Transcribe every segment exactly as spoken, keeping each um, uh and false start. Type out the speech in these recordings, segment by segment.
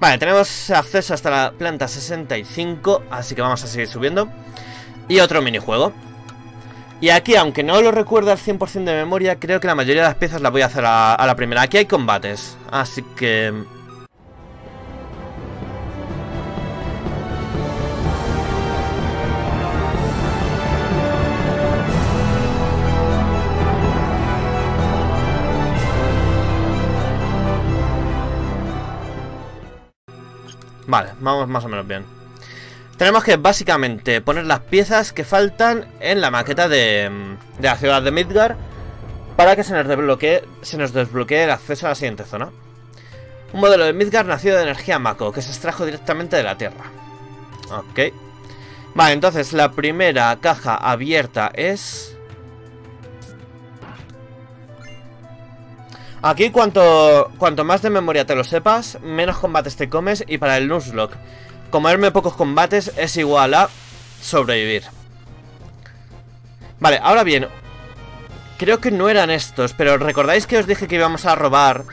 Vale, tenemos acceso hasta la planta sesenta y cinco, así que vamos a seguir subiendo. Y otro minijuego. Y aquí, aunque no lo recuerdo al cien por cien de memoria, creo que la mayoría de las piezas las voy a hacer a, a la primera. Aquí hay combates, así que... Vale, vamos más o menos bien. Tenemos que básicamente poner las piezas que faltan en la maqueta de, de la ciudad de Midgar para que se nos desbloquee, se nos desbloquee el acceso a la siguiente zona. Un modelo de Midgar nacido de energía Mako, que se extrajo directamente de la tierra. Ok. Vale, entonces la primera caja abierta es... Aquí cuanto, cuanto más de memoria te lo sepas, menos combates te comes, y para el Nuzlocke, comerme pocos combates es igual a sobrevivir. Vale, ahora bien, creo que no eran estos, pero ¿recordáis que os dije que íbamos a robar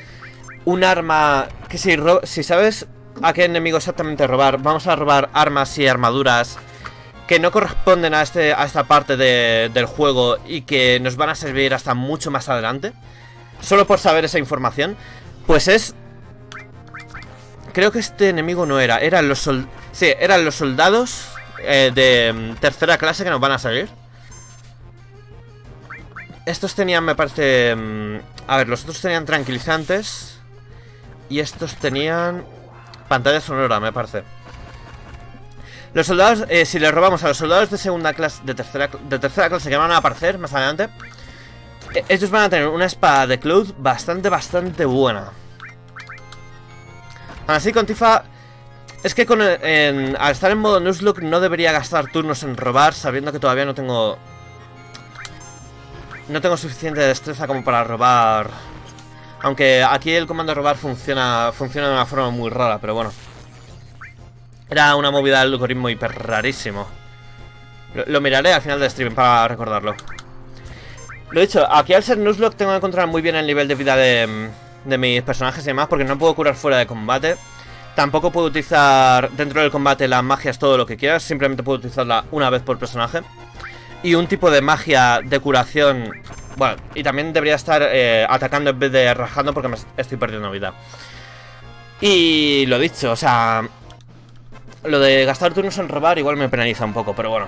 un arma? Que si, si sabes a qué enemigo exactamente robar, vamos a robar armas y armaduras que no corresponden a, este, a esta parte de, del juego y que nos van a servir hasta mucho más adelante. Solo por saber esa información. Pues es... Creo que este enemigo no era. Eran los sol... Sí, eran los soldados eh, de tercera clase que nos van a salir. Estos tenían, me parece... A ver, los otros tenían tranquilizantes. Y estos tenían... Pantalla sonora, me parece. Los soldados... Eh, si les robamos a los soldados de segunda clase... De tercera, de tercera clase que van a aparecer más adelante... Ellos van a tener una espada de Cloud bastante, bastante buena. Así con Tifa... Es que con, en, al estar en modo Nuzlocke no debería gastar turnos en robar, sabiendo que todavía no tengo... No tengo suficiente destreza como para robar. Aunque aquí el comando de robar funciona, funciona de una forma muy rara, pero bueno. Era una movida del algoritmo hiper rarísimo. Lo, lo miraré al final del stream para recordarlo. Lo dicho, aquí al ser Nuzlocke tengo que controlar muy bien el nivel de vida de, de mis personajes y demás, porque no puedo curar fuera de combate. Tampoco puedo utilizar dentro del combate las magias todo lo que quieras, simplemente puedo utilizarla una vez por personaje. Y un tipo de magia de curación... Bueno, y también debería estar eh, atacando en vez de rajando porque me estoy perdiendo vida. Y lo dicho, o sea... Lo de gastar turnos en robar igual me penaliza un poco, pero bueno.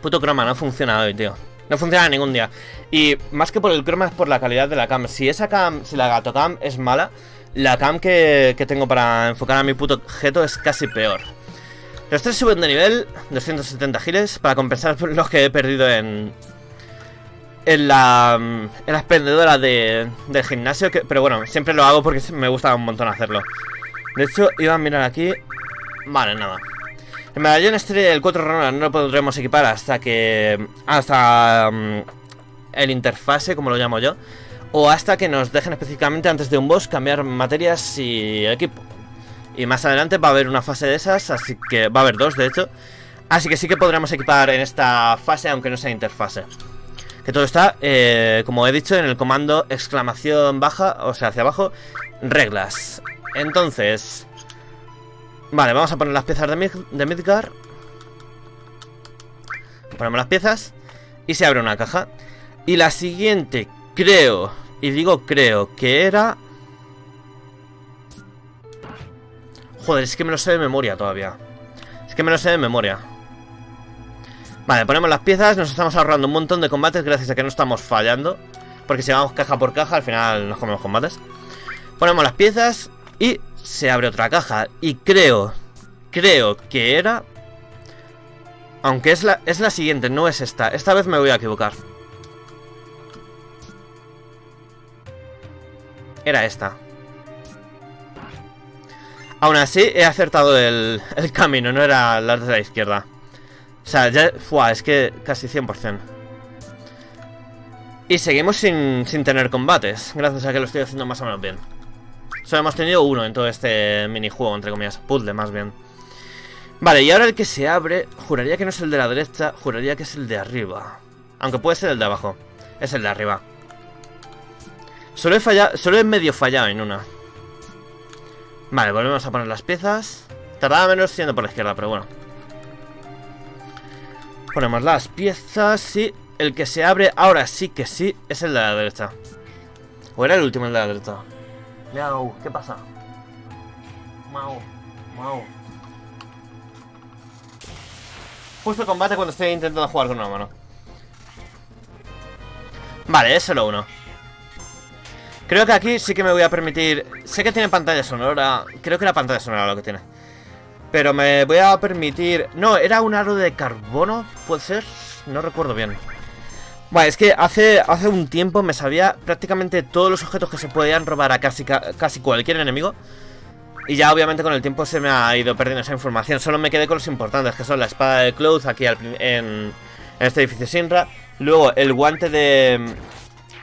Puto croma, no funciona hoy, tío. No funciona ningún día. Y más que por el croma es por la calidad de la cam. Si esa cam, si la gato cam es mala, la cam que, que tengo para enfocar a mi puto objeto es casi peor. Los tres suben de nivel, doscientos setenta giles, para compensar por los que he perdido en En la En la expendedora de, del gimnasio que, pero bueno, siempre lo hago porque me gusta un montón hacerlo. De hecho, iba a mirar aquí. Vale, nada. El medallón estrella del cuatro rondas no lo podremos equipar hasta que... Hasta... Um, el interfase, como lo llamo yo. O hasta que nos dejen específicamente antes de un boss cambiar materias y equipo. Y más adelante va a haber una fase de esas, así que... Va a haber dos, de hecho. Así que sí que podremos equipar en esta fase, aunque no sea interfase. Que todo está, eh, como he dicho, en el comando exclamación baja, o sea, hacia abajo, reglas. Entonces... Vale, vamos a poner las piezas de, Mid de Midgar. Ponemos las piezas y se abre una caja. Y la siguiente, creo, y digo creo, que era... Joder, es que me lo sé de memoria todavía. Es que me lo sé de memoria. Vale, ponemos las piezas, nos estamos ahorrando un montón de combates gracias a que no estamos fallando. Porque si vamos caja por caja, al final nos comemos combates. Ponemos las piezas y... Se abre otra caja y creo, creo que era... Aunque es la, es la siguiente, no es esta. Esta vez me voy a equivocar. Era esta. Aún así, he acertado el, el camino, no era la de la izquierda. O sea, ya... Fua, es que casi cien por cien. Y seguimos sin, sin tener combates, gracias a que lo estoy haciendo más o menos bien. Solo hemos tenido uno en todo este minijuego, entre comillas, puzzle más bien. Vale, y ahora el que se abre, juraría que no es el de la derecha, juraría que es el de arriba. Aunque puede ser el de abajo, es el de arriba. Solo he fallado, solo he medio fallado en una. Vale, volvemos a poner las piezas. Tardaba menos siendo por la izquierda, pero bueno. Ponemos las piezas y el que se abre ahora sí que sí es el de la derecha. ¿O era el último el de la derecha? Miau, ¿qué pasa? Mau, mau. Justo combate cuando estoy intentando jugar con una mano. Vale, es solo uno. Creo que aquí sí que me voy a permitir... Sé que tiene pantalla sonora. Creo que era pantalla sonora lo que tiene. Pero me voy a permitir... No, era un aro de carbono, ¿puede ser? No recuerdo bien. Vale, es que hace, hace un tiempo me sabía prácticamente todos los objetos que se podían robar a casi, casi cualquier enemigo. Y ya obviamente con el tiempo se me ha ido perdiendo esa información. Solo me quedé con los importantes, que son la espada de Cloud aquí al, en, en este edificio Shinra. Luego el guante de...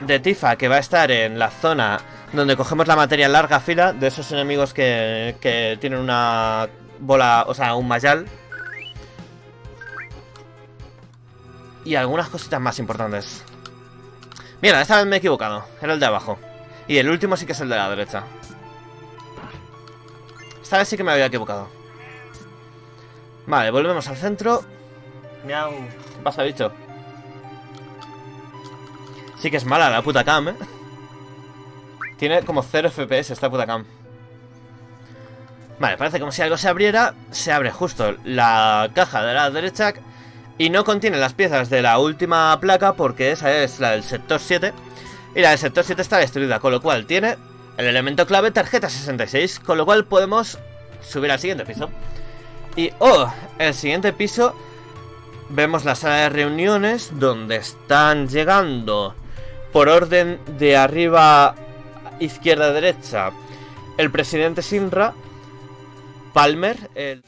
de Tifa, que va a estar en la zona donde cogemos la materia en larga fila de esos enemigos que, que tienen una bola, o sea, un mayal. Y algunas cositas más importantes. Mira, esta vez me he equivocado. Era el de abajo. Y el último sí que es el de la derecha. Esta vez sí que me había equivocado. Vale, volvemos al centro. Miau. ¿Qué pasa, bicho? Sí que es mala la puta cam, ¿eh? Tiene como cero F P S esta puta cam. Vale, parece como si algo se abriera. Se abre justo la caja de la derecha y no contiene las piezas de la última placa, porque esa es la del sector siete. Y la del sector siete está destruida, con lo cual tiene el elemento clave tarjeta sesenta y seis. Con lo cual podemos subir al siguiente piso. Y, oh, el siguiente piso vemos la sala de reuniones donde están llegando... por orden de arriba, izquierda, derecha, el presidente Shinra, Palmer, el...